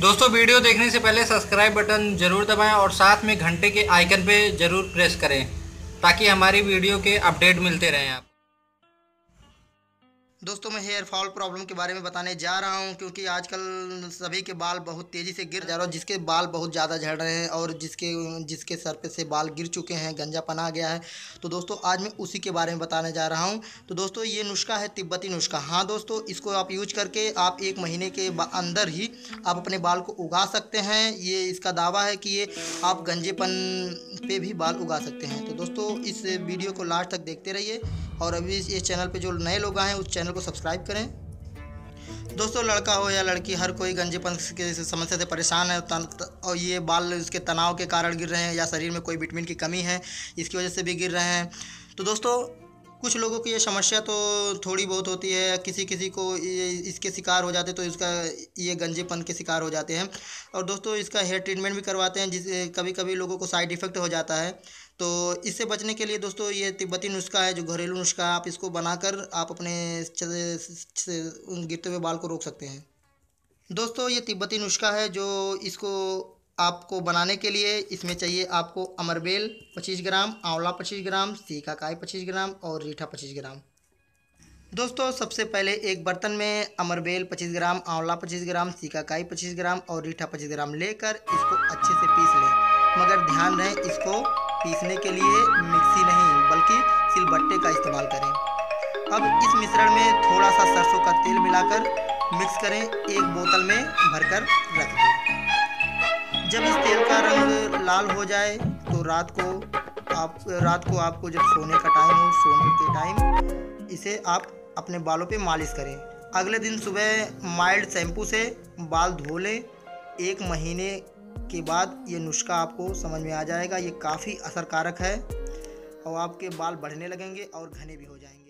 दोस्तों वीडियो देखने से पहले सब्सक्राइब बटन ज़रूर दबाएं और साथ में घंटे के आइकन पे ज़रूर प्रेस करें ताकि हमारी वीडियो के अपडेट मिलते रहें आप। दोस्तों मैं हेयर फॉल प्रॉब्लम के बारे में बताने जा रहा हूं क्योंकि आजकल सभी के बाल बहुत तेज़ी से गिर जा रहे हैं। जिसके बाल बहुत ज़्यादा झड़ रहे हैं और जिसके सर पे से बाल गिर चुके हैं, गंजापन आ गया है, तो दोस्तों आज मैं उसी के बारे में बताने जा रहा हूं। तो दोस्तों ये नुस्खा है तिब्बती नुस्खा। हाँ दोस्तों, इसको आप यूज करके आप एक महीने के अंदर ही आप अपने बाल को उगा सकते हैं। ये इसका दावा है कि ये आप गंजेपन पे भी बाल उगा सकते हैं। तो दोस्तों इस वीडियो को लास्ट तक देखते रहिए और अभी इस चैनल पे जो नए लोग आए हैं उस चैनल को सब्सक्राइब करें। दोस्तों लड़का हो या लड़की, हर कोई गंजेपन की समस्या से परेशान है और ये बाल इसके तनाव के कारण गिर रहे हैं या शरीर में कोई विटामिन की कमी है इसकी वजह से भी गिर रहे हैं। तो दोस्तों कुछ लोगों की ये समस्या तो थोड़ी बहुत होती है, किसी को इसके शिकार हो जाते हैं तो इसका ये गंजेपन के शिकार हो जाते हैं। और दोस्तों इसका हेयर ट्रीटमेंट भी करवाते हैं, जिस कभी कभी लोगों को साइड इफ़ेक्ट हो जाता है। तो इससे बचने के लिए दोस्तों ये तिब्बती नुस्खा है, जो घरेलू नुस्खा है, आप इसको बनाकर आप अपने गिरते हुए बाल को रोक सकते हैं। दोस्तों ये तिब्बती नुस्खा है, जो इसको आपको बनाने के लिए इसमें चाहिए आपको अमरबेल 25 ग्राम, आंवला 25 ग्राम, शिकाखई 25 ग्राम और रीठा 25 ग्राम। दोस्तों सबसे पहले एक बर्तन में अमरबेल 25 ग्राम, आंवला 25 ग्राम, शिकाखई 25 ग्राम और रीठा 25 ग्राम लेकर इसको अच्छे से पीस लें। मगर ध्यान रहे, इसको पीसने के लिए मिक्सी नहीं बल्कि सिलबट्टे का इस्तेमाल करें। अब इस मिश्रण में थोड़ा सा सरसों का तेल मिलाकर मिक्स करें, एक बोतल में भरकर रख दें। जब इस तेल का रंग लाल हो जाए तो रात को आपको जब सोने का टाइम हो, सोने के टाइम इसे आप अपने बालों पे मालिश करें। अगले दिन सुबह माइल्ड शैम्पू से बाल धो लें। एक महीने के बाद ये नुस्खा आपको समझ में आ जाएगा। ये काफ़ी असरकारक है और आपके बाल बढ़ने लगेंगे और घने भी हो जाएंगे।